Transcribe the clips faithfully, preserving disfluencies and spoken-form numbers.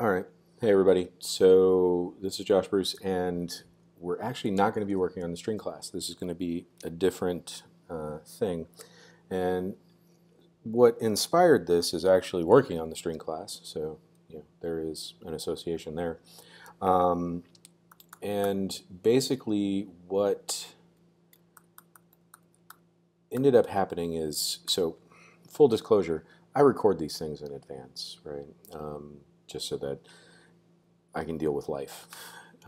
All right. Hey, everybody. So this is Josh Bruce, and we're actually not going to be working on the string class. This is going to be a different uh, thing. And what inspired this is actually working on the string class. So you know, there is an association there. Um, and basically what ended up happening is, so full disclosure, I record these things in advance, right? Um, just so that I can deal with life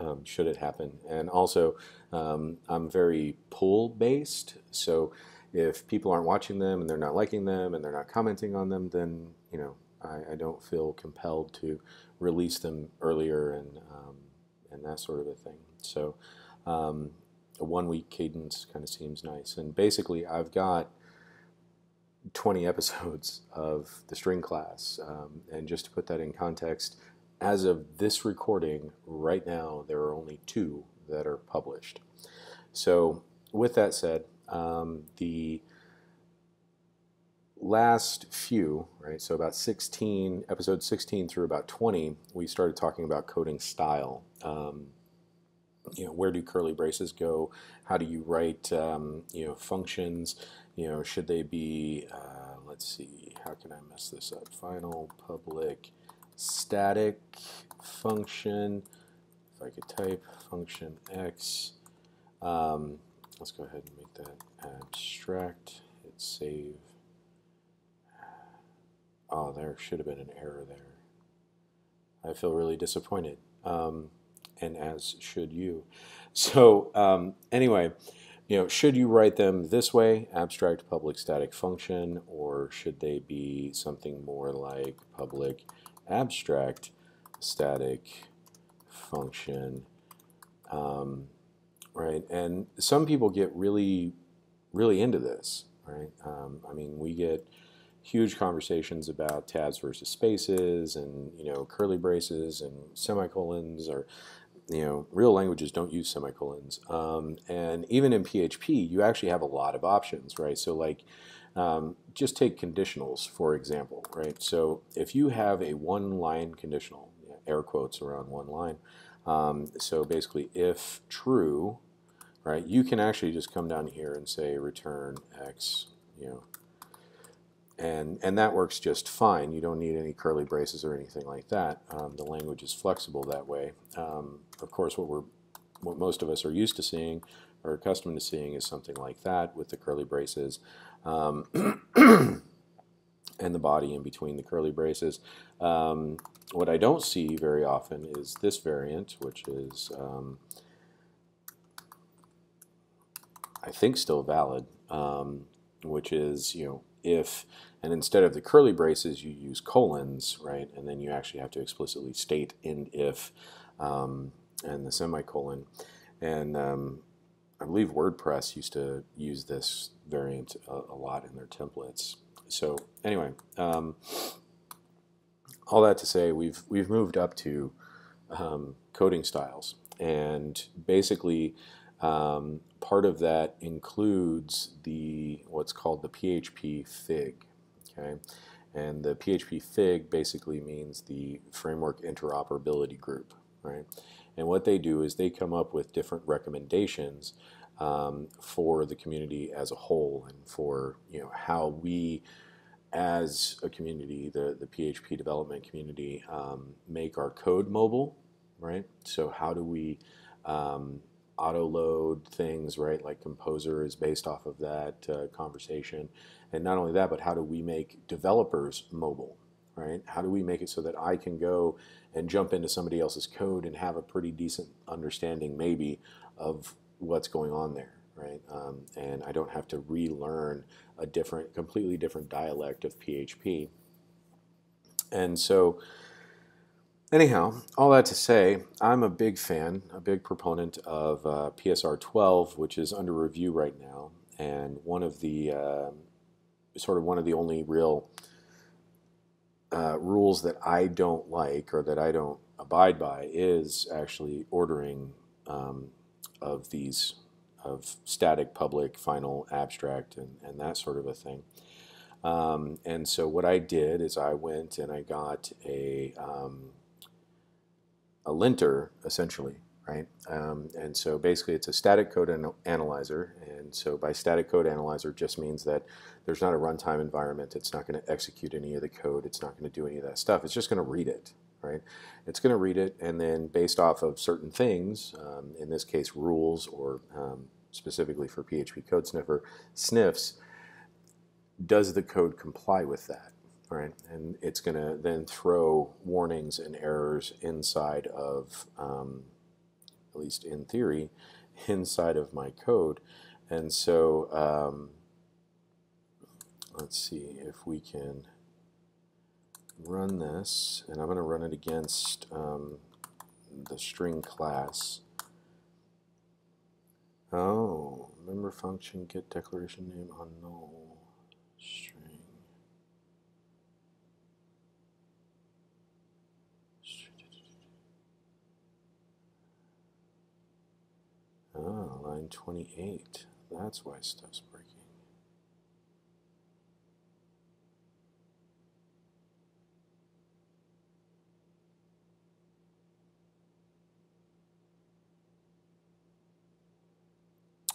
um, should it happen. And also, um, I'm very pull-based, so if people aren't watching them and they're not liking them and they're not commenting on them, then you know I, I don't feel compelled to release them earlier and um, and that sort of a thing. So um, a one-week cadence kind of seems nice. And basically, I've got twenty episodes of the string class, um, and just to put that in context, as of this recording right now there are only two that are published. So with that said, um, the last few, right, so about sixteen, episode sixteen through about twenty, we started talking about coding style. Um, you know, where do curly braces go? How do you write, um, you know, functions? You know, should they be, uh, let's see, how can I mess this up? Final, public, static, function, if I could type, function X. Um, let's go ahead and make that abstract, hit save. Oh, there should have been an error there. I feel really disappointed, um, and as should you. So um, anyway, you know, should you write them this way, abstract, public, static, function, or should they be something more like public, abstract, static, function, um, right? And some people get really, really into this, right? Um, I mean, we get huge conversations about tabs versus spaces, and you know, curly braces and semicolons, or you know, real languages don't use semicolons. Um, and even in P H P, you actually have a lot of options, right? So like, um, just take conditionals, for example, right? So if you have a one-line conditional, air quotes around one line, um, so basically if true, right, you can actually just come down here and say return X, you know, and, and that works just fine. You don't need any curly braces or anything like that. Um, the language is flexible that way. Um, of course, what we're, what most of us are used to seeing or accustomed to seeing is something like that with the curly braces, um, and the body in between the curly braces. Um, what I don't see very often is this variant, which is um, I think still valid, um, which is, you know, if, and instead of the curly braces you use colons, right, and then you actually have to explicitly state in if, um, and the semicolon, and um, I believe WordPress used to use this variant a, a lot in their templates. So anyway, um, all that to say, we've we've moved up to um, coding styles, and basically Um, part of that includes the what's called the P H P FIG, okay? And the P H P FIG basically means the Framework Interoperability Group, right? And what they do is they come up with different recommendations um, for the community as a whole, and for you know how we, as a community, the the P H P development community, um, make our code mobile, right? So how do we um, auto load things, right? Like Composer is based off of that uh, conversation. And not only that, but how do we make developers mobile, right? How do we make it so that I can go and jump into somebody else's code and have a pretty decent understanding maybe of what's going on there, right? Um, and I don't have to relearn a different, completely different dialect of P H P. And so anyhow, all that to say, I'm a big fan, a big proponent of uh, P S R twelve, which is under review right now, and one of the uh, sort of one of the only real uh, rules that I don't like, or that I don't abide by, is actually ordering um, of these, of static, public, final, abstract, and, and that sort of a thing. Um, and so what I did is I went and I got a um, a linter, essentially, right? Um, and so basically it's a static code an analyzer. And so by static code analyzer just means that there's not a runtime environment. It's not going to execute any of the code. It's not going to do any of that stuff. It's just going to read it, right? It's going to read it, and then based off of certain things, um, in this case rules, or um, specifically for P H P Code Sniffer, sniffs, does the code comply with that? Right, and it's going to then throw warnings and errors inside of, um, at least in theory, inside of my code. And so um, let's see if we can run this, and I'm going to run it against um, the string class. Oh, member function get declaration name on null string. Ah, line twenty-eight. That's why stuff's breaking.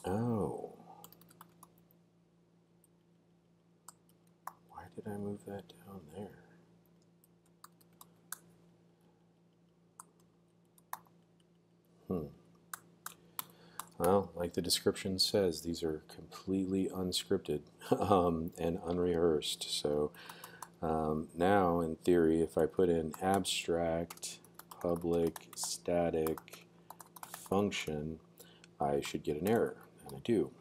Oh. Why did I move that down there? Hmm. Well, like the description says, these are completely unscripted um, and unrehearsed. So um, now, in theory, if I put in abstract public static function, I should get an error, and I do.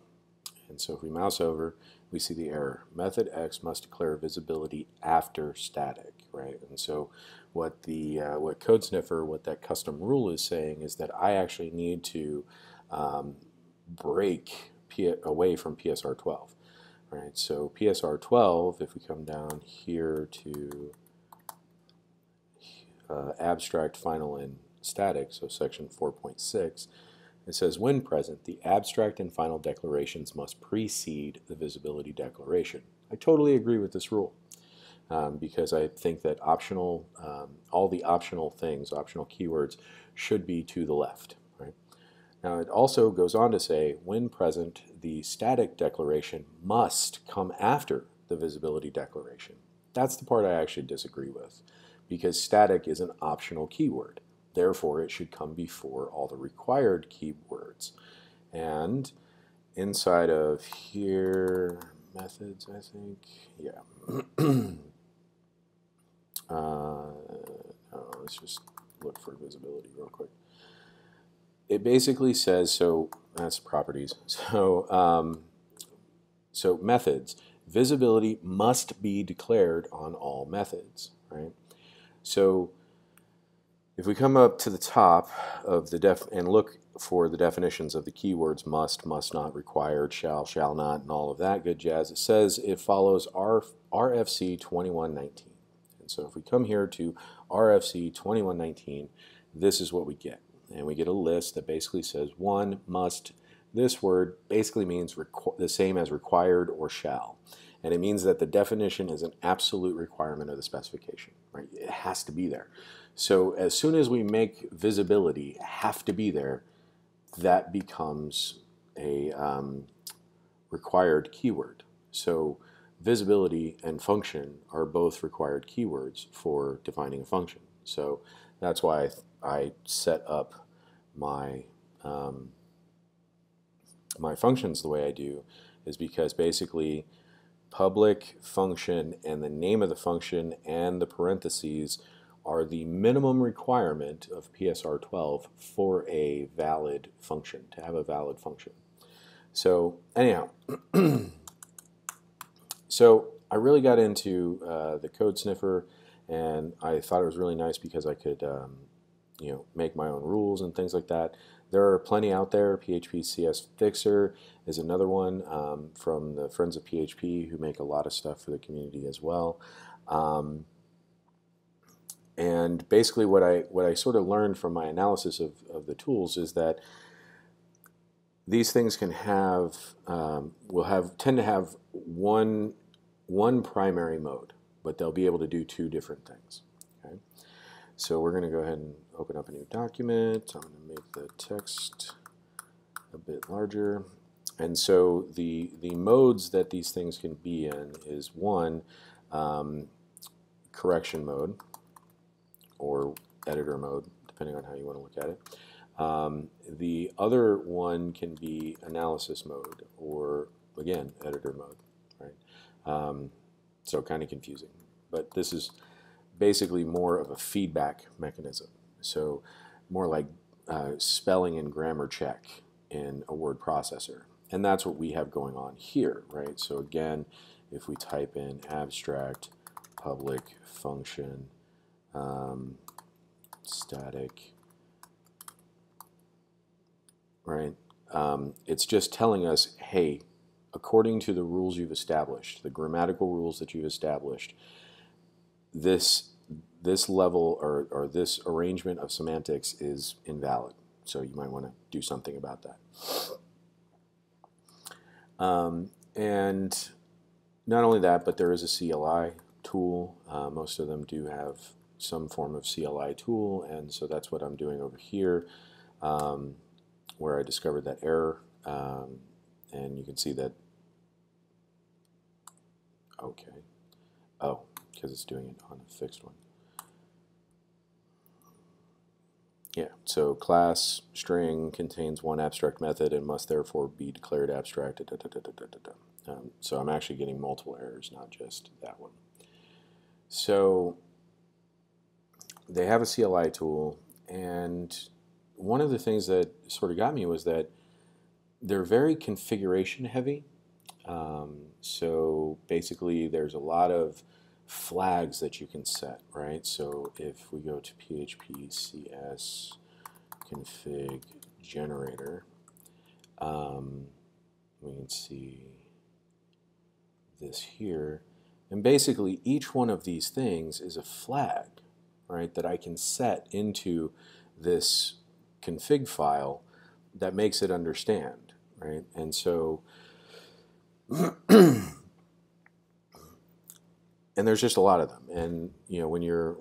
And so if we mouse over, we see the error. Method X must declare visibility after static, right? And so what the uh, what Code Sniffer, what that custom rule is saying is that I actually need to Um, break P away from P S R twelve, right? So P S R twelve, if we come down here to uh, abstract final and static, so section four point six, it says when present, the abstract and final declarations must precede the visibility declaration. I totally agree with this rule um, because I think that optional, um, all the optional things, optional keywords, should be to the left. Now it also goes on to say, when present, the static declaration must come after the visibility declaration. That's the part I actually disagree with, because static is an optional keyword. Therefore, it should come before all the required keywords. And inside of here, methods, I think, yeah. uh, oh, let's just look for visibility real quick. It basically says, so that's properties, so um, so methods, visibility must be declared on all methods, right? So if we come up to the top of the def and look for the definitions of the keywords must, must not, required, shall, shall not, and all of that good jazz, it says it follows R F C twenty-one nineteen. And so if we come here to R F C twenty-one nineteen, this is what we get. And we get a list that basically says one must, this word basically means the same as required or shall. And it means that the definition is an absolute requirement of the specification, right? It has to be there. So as soon as we make visibility have to be there, that becomes a um, required keyword. So visibility and function are both required keywords for defining a function. So that's why I I set up my um, my functions the way I do, is because basically public function and the name of the function and the parentheses are the minimum requirement of P S R twelve for a valid function, to have a valid function. So anyhow, so I really got into uh, the Code Sniffer, and I thought it was really nice because I could um, you know, make my own rules and things like that. There are plenty out there. P H P C S Fixer is another one um, from the Friends of P H P, who make a lot of stuff for the community as well. Um, and basically what I what I sort of learned from my analysis of, of the tools is that these things can have, um, will have, tend to have one, one primary mode, but they'll be able to do two different things. Okay? So we're going to go ahead and open up a new document. I'm going to make the text a bit larger. And so the, the modes that these things can be in is one, um, correction mode or editor mode, depending on how you want to look at it. Um, the other one can be analysis mode or, again, editor mode, right? Um, so kind of confusing. But this is basically more of a feedback mechanism. So more like uh, spelling and grammar check in a word processor. And that's what we have going on here, right? So again, if we type in abstract public function um, static, right? Um, it's just telling us, hey, according to the rules you've established, the grammatical rules that you've established, this this level or, or this arrangement of semantics is invalid. So you might want to do something about that. Um, and not only that, but there is a C L I tool. Uh, most of them do have some form of C L I tool, and so that's what I'm doing over here, um, where I discovered that error. Um, and you can see that, okay, oh, because it's doing it on a fixed one. Yeah, so class string contains one abstract method and must therefore be declared abstract. Da, da, da, da, da, da, da. Um, so I'm actually getting multiple errors, not just that one. So they have a C L I tool, and one of the things that sort of got me was that they're very configuration heavy. Um, so basically there's a lot of flags that you can set, right? So if we go to P H P C S config generator, um, we can see this here, and basically each one of these things is a flag, right, that I can set into this config file that makes it understand, right? And so and there's just a lot of them. And you know, when you're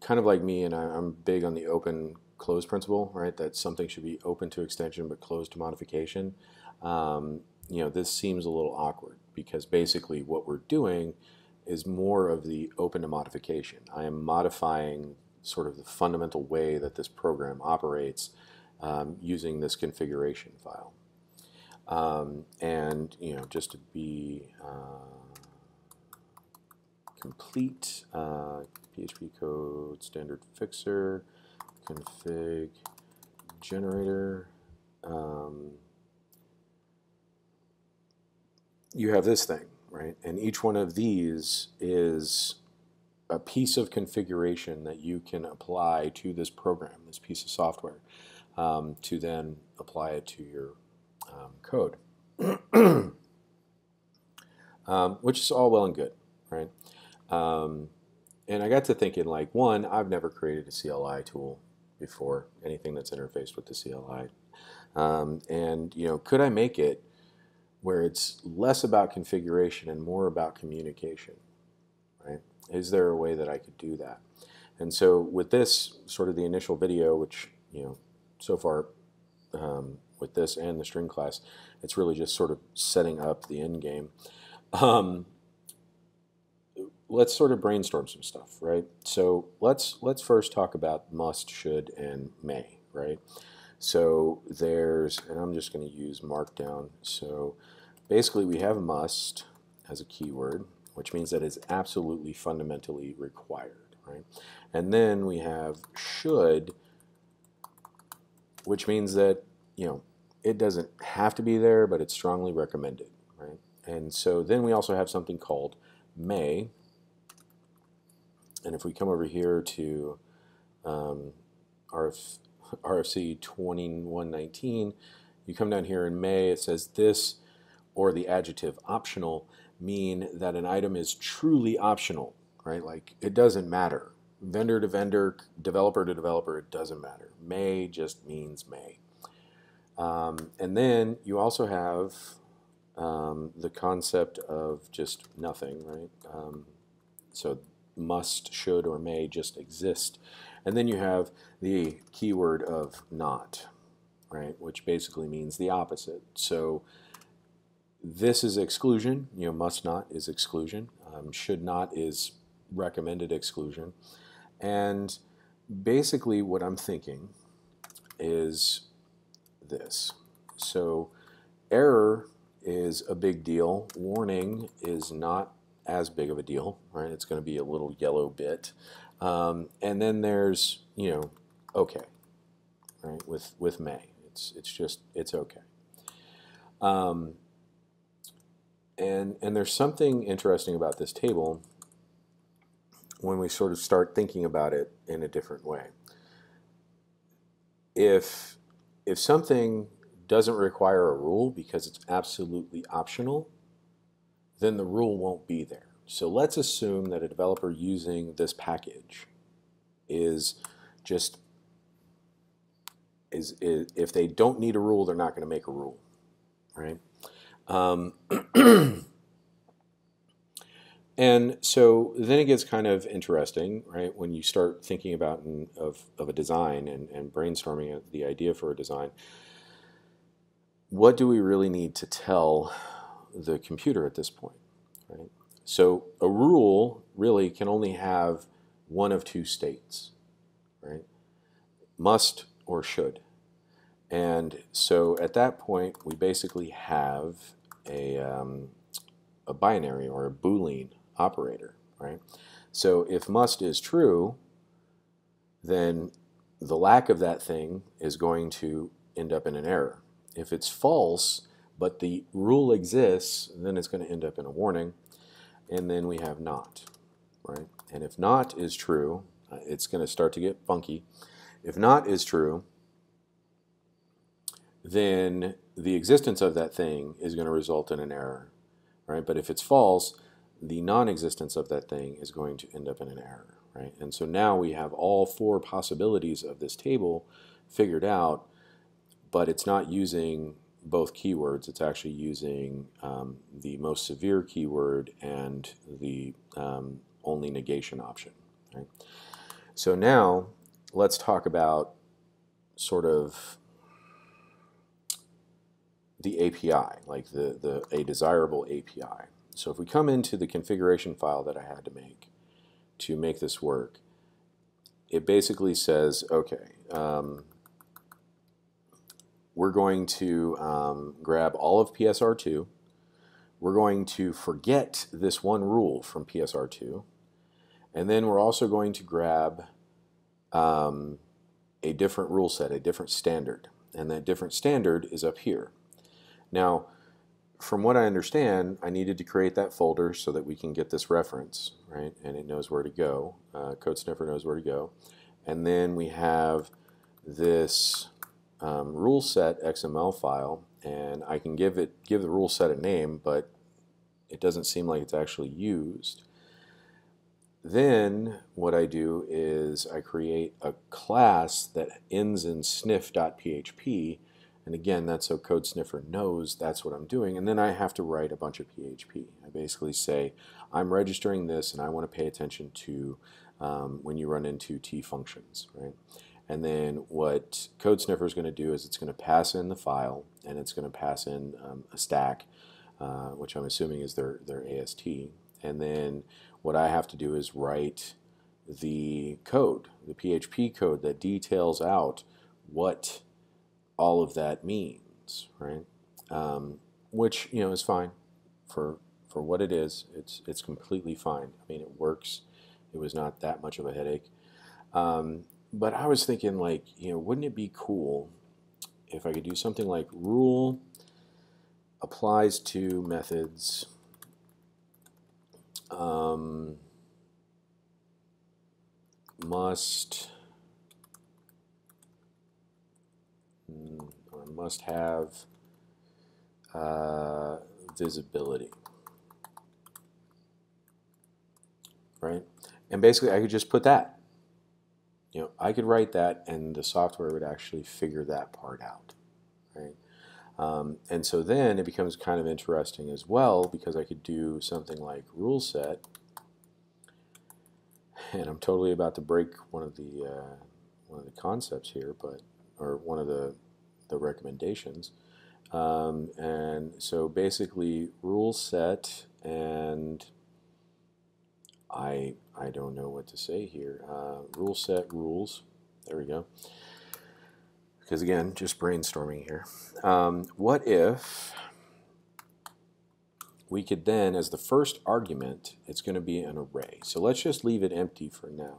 kind of like me, and I, I'm big on the open close principle, right? That something should be open to extension but closed to modification. Um, you know, this seems a little awkward because basically what we're doing is more of the open to modification. I am modifying sort of the fundamental way that this program operates um, using this configuration file. Um, and you know, just to be uh, complete, uh, P H P code standard fixer config generator. Um, you have this thing, right? And each one of these is a piece of configuration that you can apply to this program, this piece of software, um, to then apply it to your um, code, um, which is all well and good, right? Um, and I got to thinking, like, one, I've never created a C L I tool before, anything that's interfaced with the C L I. Um, and, you know, could I make it where it's less about configuration and more about communication, right? Is there a way that I could do that? And so with this, sort of the initial video, which, you know, so far um, with this and the string class, it's really just sort of setting up the end game. Um, Let's sort of brainstorm some stuff, right? So let's let's first talk about must, should, and may, right? So there's, and I'm just going to use markdown. So basically we have must as a keyword, which means that it's absolutely fundamentally required, right? And then we have should, which means that, you know, it doesn't have to be there, but it's strongly recommended, right? And so then we also have something called may. And if we come over here to um, R F C twenty-one nineteen, you come down here in may, it says this or the adjective optional mean that an item is truly optional, right? Like, it doesn't matter. Vendor to vendor, developer to developer, it doesn't matter. May just means may. Um, and then you also have um, the concept of just nothing, right? Um, so must, should, or may just exist. And then you have the keyword of not, right, which basically means the opposite. So this is exclusion. You know, must not is exclusion. Um, should not is recommended exclusion. And basically what I'm thinking is this. So error is a big deal. Warning is not as big of a deal, right? It's going to be a little yellow bit. Um, and then there's, you know, okay, right? With with may, it's it's just it's okay. Um, and and there's something interesting about this table when we sort of start thinking about it in a different way. If if something doesn't require a rule because it's absolutely optional, then the rule won't be there. So let's assume that a developer using this package is just, is, is if they don't need a rule, they're not going to make a rule, right? Um, and so then it gets kind of interesting, right, when you start thinking about an, of, of a design and, and brainstorming the idea for a design. What do we really need to tell the computer at this point, right? So a rule really can only have one of two states, right? Must or should. And so at that point, we basically have a, um, a binary or a Boolean operator, right? So if must is true, then the lack of that thing is going to end up in an error. If it's false, but the rule exists, then it's going to end up in a warning. And then we have not, right? And if not is true, it's going to start to get funky. If not is true, then the existence of that thing is going to result in an error, right? But if it's false, the non-existence of that thing is going to end up in an error, right? And so now we have all four possibilities of this table figured out, but it's not using both keywords. It's actually using um, the most severe keyword and the um, only negation option, right? So now let's talk about sort of the A P I, like the, the a desirable A P I. So if we come into the configuration file that I had to make to make this work, it basically says, okay, um, we're going to um, grab all of P S R two. We're going to forget this one rule from P S R two. And then we're also going to grab um, a different rule set, a different standard. And that different standard is up here. Now, from what I understand, I needed to create that folder so that we can get this reference, right? And it knows where to go. Uh, Code Sniffer knows where to go. And then we have this Um, rule set X M L file, and I can give it give the rule set a name, but it doesn't seem like it's actually used. Then what I do is I create a class that ends in sniff dot P H P, and again, that's so Code Sniffer knows that's what I'm doing. And then I have to write a bunch of P H P. I basically say I'm registering this, and I want to pay attention to um, when you run into T functions, right? And then what Code Sniffer is going to do is it's going to pass in the file, and it's going to pass in um, a stack, uh, which I'm assuming is their, their A S T. And then what I have to do is write the code, the P H P code that details out what all of that means, right? Um, which, you know, is fine for for what it is. It's it's completely fine. I mean, it works. It was not that much of a headache. Um, But I was thinking, like, you know, wouldn't it be cool if I could do something like rule applies to methods um, must or must have uh, visibility, right? And basically, I could just put that. You know, I could write that, and the software would actually figure that part out, right? Um, and so then it becomes kind of interesting as well, because I could do something like rule set and I'm totally about to break one of the uh, one of the concepts here, but or one of the the recommendations. Um, and so basically, rule set, and I I don't know what to say here. Uh, rule set rules. There we go. Because again, just brainstorming here. Um, what if we could then, as the first argument, it's going to be an array. So let's just leave it empty for now.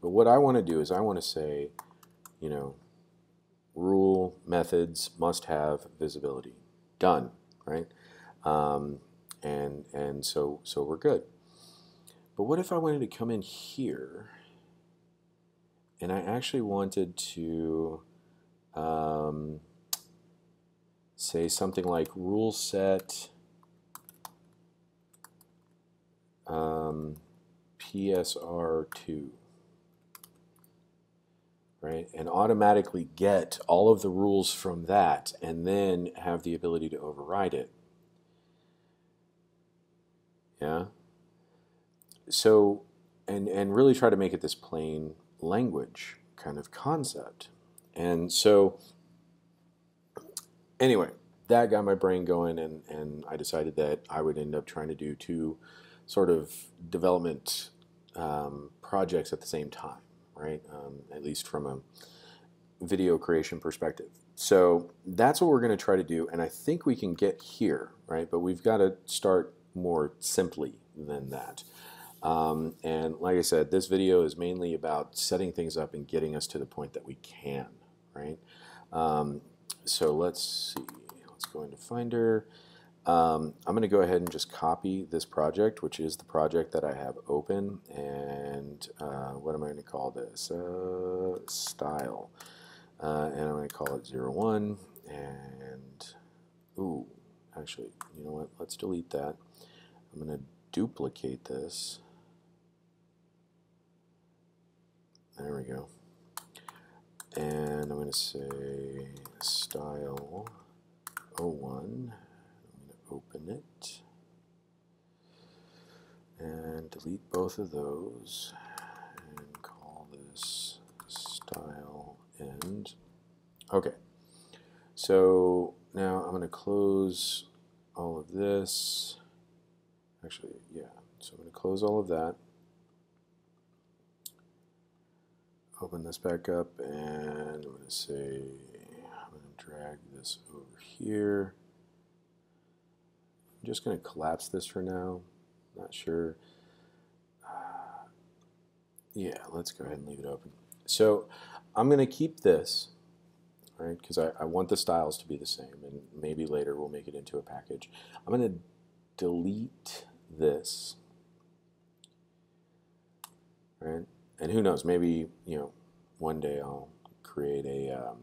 But what I want to do is I want to say, you know, rule methods must have visibility. Done, right? Um, and and so so we're good. But what if I wanted to come in here, and I actually wanted to um, say something like rule set um, P S R two, right? And automatically get all of the rules from that, and then have the ability to override it. Yeah. So, and and really try to make it this plain language kind of concept. And so anyway, that got my brain going, and, and I decided that I would end up trying to do two sort of development um, projects at the same time, right? Um, at least from a video creation perspective. So that's what we're going to try to do, and I think we can get here, right? But we've got to start more simply than that. Um, and like I said, this video is mainly about setting things up and getting us to the point that we can, right? Um, so let's see. Let's go into Finder. Um, I'm going to go ahead and just copy this project, which is the project that I have open. And uh, what am I going to call this? Uh, style. Uh, and I'm going to call it zero one. And, ooh, actually, you know what? Let's delete that. I'm going to duplicate this. There we go. And I'm going to say style zero one. I'm going to open it. And delete both of those. And call this style end. Okay. So now I'm going to close all of this. Actually, yeah. So I'm going to close all of that. Open this back up, and I'm going to say, I'm going to drag this over here. I'm just going to collapse this for now. Not sure. Uh, yeah, let's go ahead and leave it open. So I'm going to keep this, right? Because I, I want the styles to be the same, and maybe later we'll make it into a package. I'm going to delete this, right? And who knows? Maybe, you know, one day I'll create a um,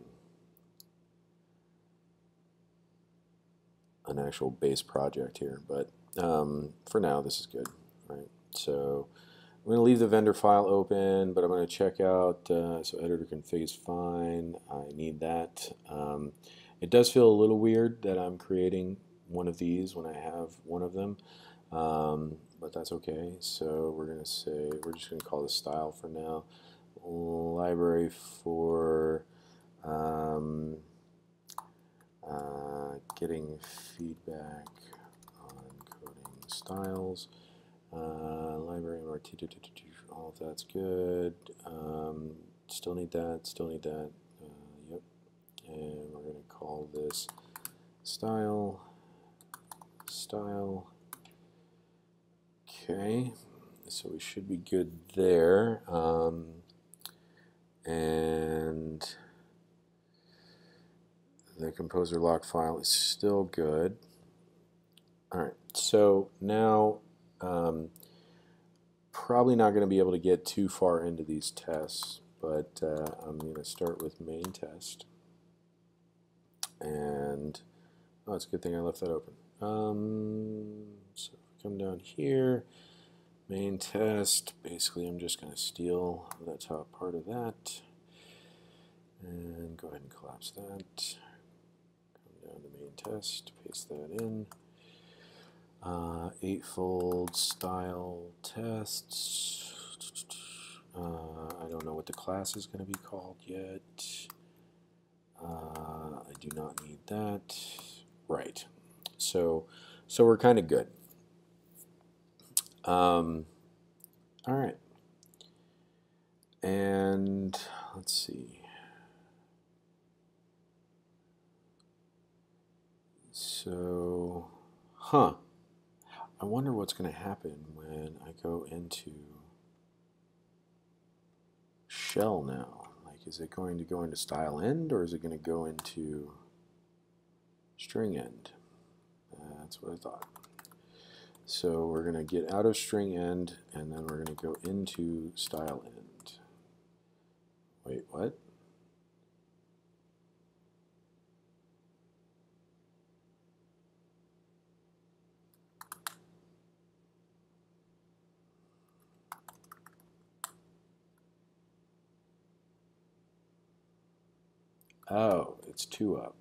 an actual base project here. But um, for now, this is good, right? So I'm going to leave the vendor file open, but I'm going to check out. Uh, so editor config is fine. I need that. Um, it does feel a little weird that I'm creating one of these when I have one of them, um, but that's okay. So we're gonna say we're just gonna call this style for now. Library for um, uh, getting feedback on coding styles. Uh, library M R T, all of that's good. Um, still need that. Still need that. Uh, yep. And we're gonna call this style. Style. Okay, so we should be good there. Um, and the composer lock file is still good. All right, so now um, probably not going to be able to get too far into these tests, but uh, I'm going to start with main test. And oh, it's a good thing I left that open. Um, so come down here, main test. Basically, I'm just going to steal the top part of that, and go ahead and collapse that. Come down to main test, paste that in. Uh, eightfold style tests. Uh, I don't know what the class is going to be called yet. Uh, I do not need that. Right. So, so we're kind of good. Um, all right. And let's see. So, huh. I wonder what's going to happen when I go into shell now. Like, is it going to go into style end, or is it going to go into string end? That's what I thought. So we're going to get out of string end, and then we're going to go into style end. Wait, what? Oh, it's two up.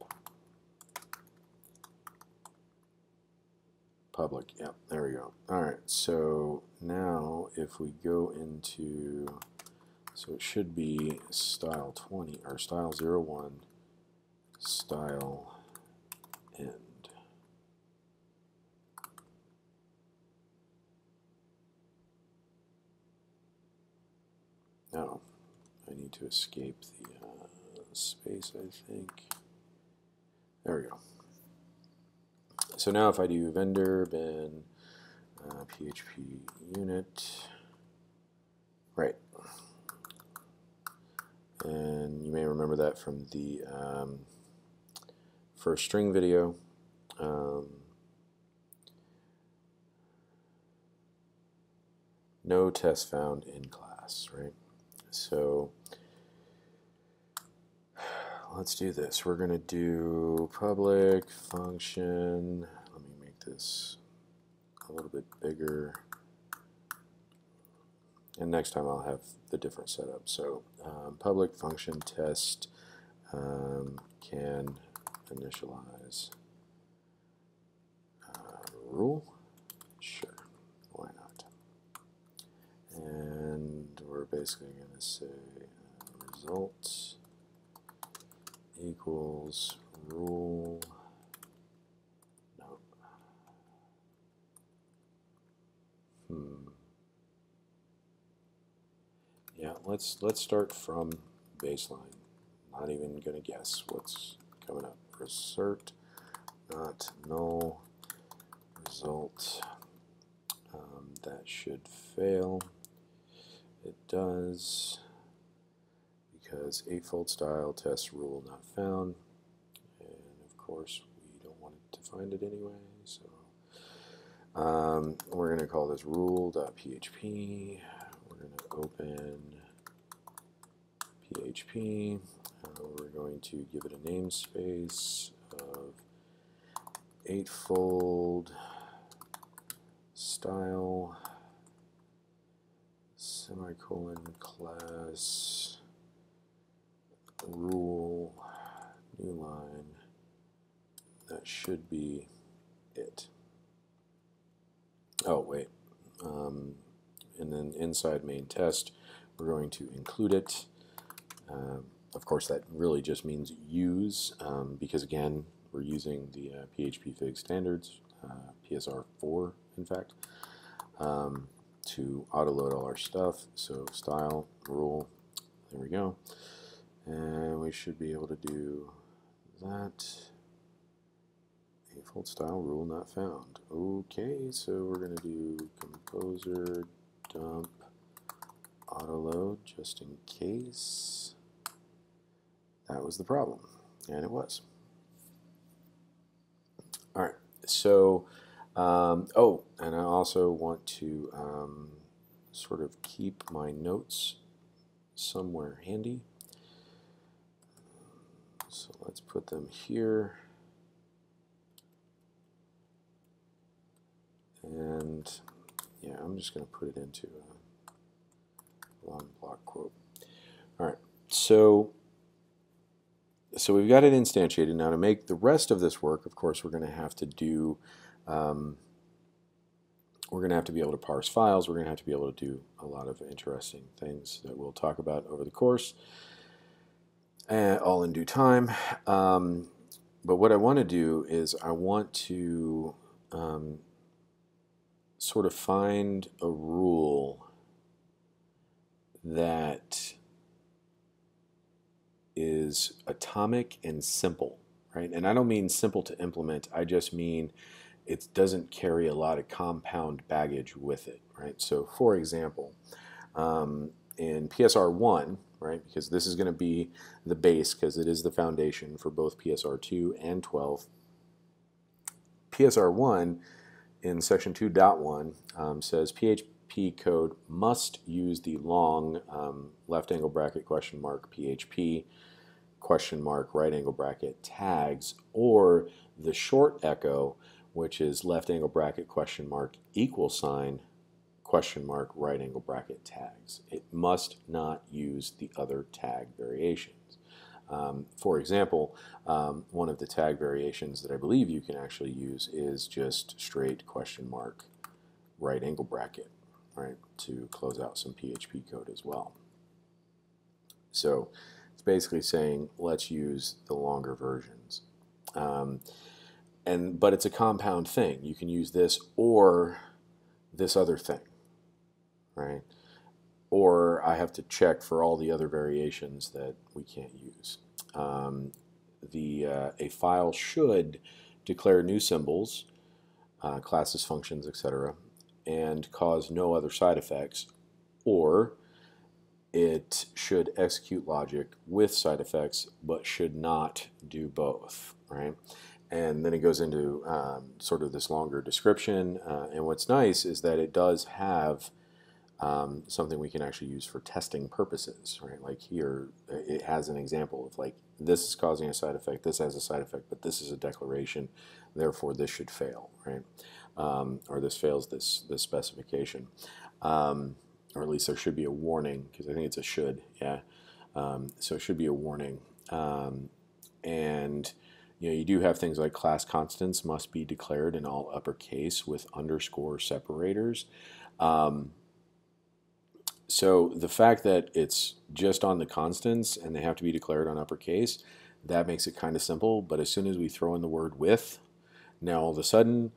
Public, yep, there we go. All right, so now if we go into, so it should be style twenty, or style zero one, style end. No, I need to escape the uh, space, I think. There we go. So now if I do vendor bin uh, P H P unit, right, and you may remember that from the um, first string video. Um, no test found in class, right? So let's do this. We're going to do public function. Let me make this a little bit bigger. And next time I'll have the different setup. So um, public function test um, can initialize uh, rule. Sure, why not? And we're basically going to say uh, results equals rule, no, hmm, yeah, let's, let's start from baseline, not even going to guess what's coming up, assert, not null, result, um, that should fail, it does, because eightfold style test rule not found, and of course we don't want it to find it anyway, so um, we're going to call this rule.php, we're going to open P H P, uh, we're going to give it a namespace of eightfold style semicolon class rule, new line, that should be it. Oh wait, um, and then inside main test we're going to include it. Uh, of course that really just means use, um, because again we're using the uh, P H P FIG standards, uh, P S R four in fact, um, to autoload all our stuff. So style, rule, there we go. And we should be able to do that. Eightfold style rule not found. Okay, so we're going to do composer dump autoload just in case. That was the problem, and it was. All right, so, um, oh, and I also want to um, sort of keep my notes somewhere handy. So let's put them here, and yeah, I'm just going to put it into a long block quote. All right, so so we've got it instantiated. Now to make the rest of this work, of course, we're going to have to do um, we're going to have to be able to parse files. We're going to have to be able to do a lot of interesting things that we'll talk about over the course, uh, all in due time. Um, but what I want to do is I want to um, sort of find a rule that is atomic and simple, right? And I don't mean simple to implement. I just mean it doesn't carry a lot of compound baggage with it, right? So for example, um, in P S R one, right, because this is going to be the base because it is the foundation for both P S R two and twelve, P S R one in section two point one um, says P H P code must use the long um, left angle bracket question mark P H P question mark right angle bracket tags, or the short echo, which is left angle bracket question mark equal sign question mark right angle bracket tags. It must not use the other tag variations. Um, for example, um, one of the tag variations that I believe you can actually use is just straight question mark right angle bracket, right, to close out some P H P code as well. So it's basically saying let's use the longer versions. Um, And, but it's a compound thing. You can use this or this other thing, right? Or I have to check for all the other variations that we can't use. Um, the uh, a file should declare new symbols, uh, classes, functions, et cetera, and cause no other side effects, or it should execute logic with side effects, but should not do both, right? And then it goes into um, sort of this longer description. Uh, and what's nice is that it does have um, something we can actually use for testing purposes, right? Like here, it has an example of like, this is causing a side effect, this has a side effect, but this is a declaration, therefore this should fail, right? Um, or this fails this, this specification. Um, or at least there should be a warning, because I think it's a should, yeah. Um, so it should be a warning. Um, and... You know, you do have things like class constants must be declared in all uppercase with underscore separators. Um, so the fact that it's just on the constants and they have to be declared on uppercase, that makes it kind of simple. But as soon as we throw in the word with, now all of a sudden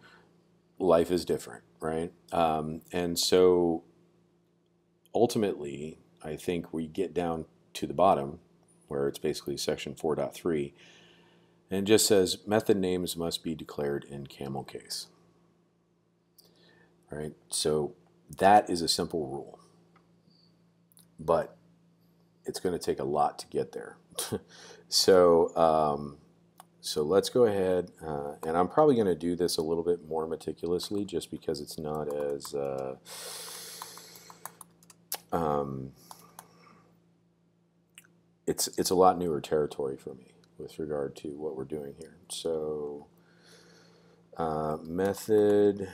life is different, right? Um, and so ultimately, I think we get down to the bottom where it's basically section four point three. And it just says method names must be declared in camel case. All right, so that is a simple rule, but it's going to take a lot to get there. so, um, so let's go ahead, uh, and I'm probably going to do this a little bit more meticulously, just because it's not as uh, um, it's it's a lot newer territory for me with regard to what we're doing here. So uh, method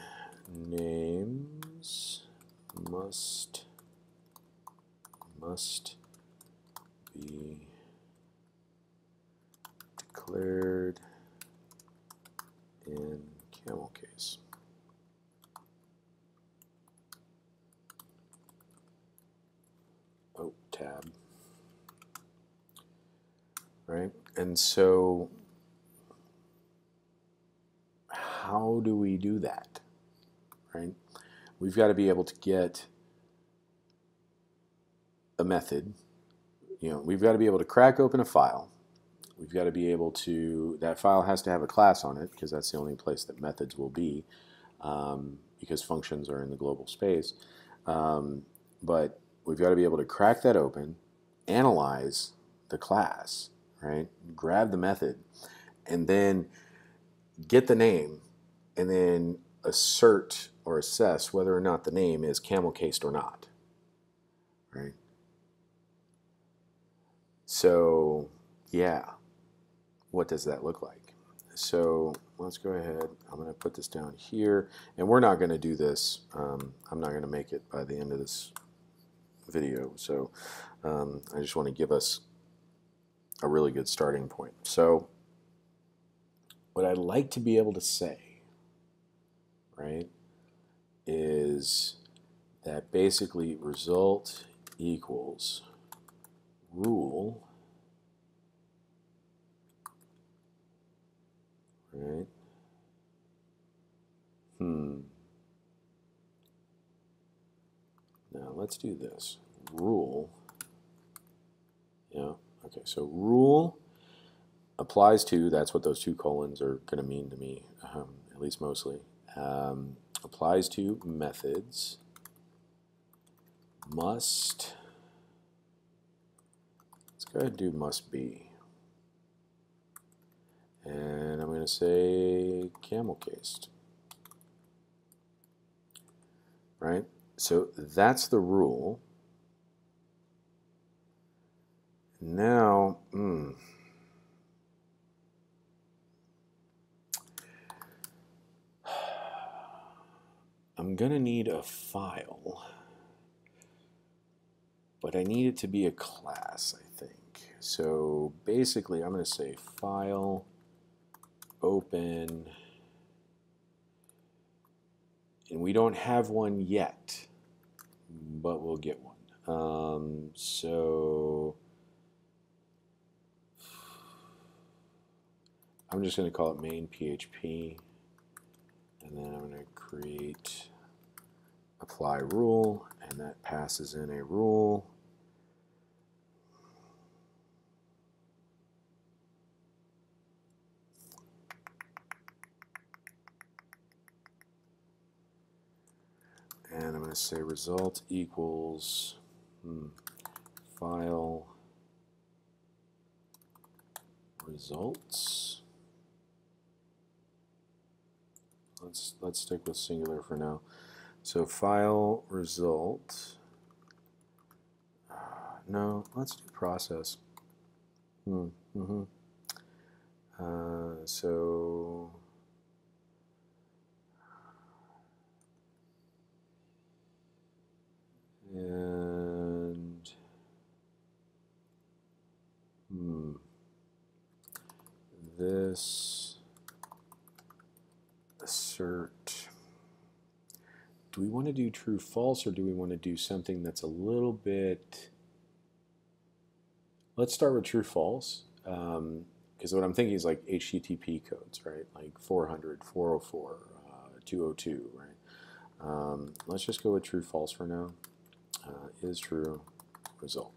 names must must be declared in camel case. Oh, tab. Right? And so how do we do that, right? We've got to be able to get a method. You know, we've got to be able to crack open a file. We've got to be able to, that file has to have a class on it because that's the only place that methods will be, um, because functions are in the global space. Um, but we've got to be able to crack that open, analyze the class, right? Grab the method and then get the name and then assert or assess whether or not the name is camel cased or not, right? So yeah, what does that look like? So let's go ahead, I'm going to put this down here, and we're not going to do this, um, I'm not going to make it by the end of this video, so um, I just want to give us a really good starting point. So what I'd like to be able to say, right, is that basically result equals rule, right? Hmm. Now let's do this. Rule. Yeah. Okay. So rule applies to. That's what those two colons are going to mean to me, um, at least mostly. Um, applies to methods. Must. Let's go ahead and do must be. And I'm going to say camel cased. Right. So that's the rule. Now, mm, I'm going to need a file, but I need it to be a class, I think. So basically, I'm going to say file open. And we don't have one yet, but we'll get one. Um, so I'm just going to call it main P H P, and then I'm going to create apply rule, and that passes in a rule. And I'm going to say result equals hmm, file results. Let's let's stick with singular for now. So file result. Uh, no, let's do process. Hmm. Mm-hmm. Uh, so. And hmm, this assert. Do we want to do true false, or do we want to do something that's a little bit? Let's start with true false, because um, what I'm thinking is like H T T P codes, right? Like four hundred, four oh four, uh, two oh two, right? Um, let's just go with true false for now. Uh, is true result,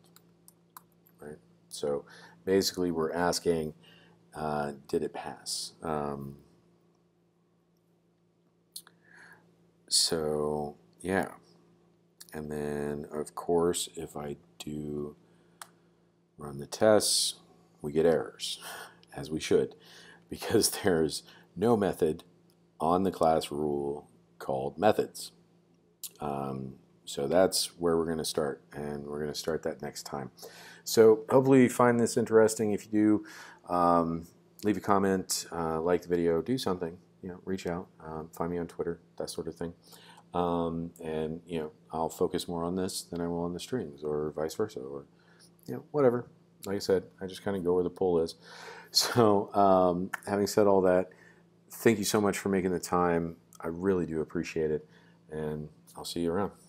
right? So basically we're asking, uh, did it pass? Um, so yeah, and then of course if I do run the tests, we get errors, as we should, because there's no method on the class rule called methods. Um, So that's where we're going to start, and we're going to start that next time. So hopefully you find this interesting. If you do, um, leave a comment, uh, like the video, do something. You know, reach out, um, find me on Twitter, that sort of thing. Um, and you know, I'll focus more on this than I will on the strings, or vice versa, or you know, whatever. Like I said, I just kind of go where the pull is. So um, having said all that, thank you so much for making the time. I really do appreciate it, and I'll see you around.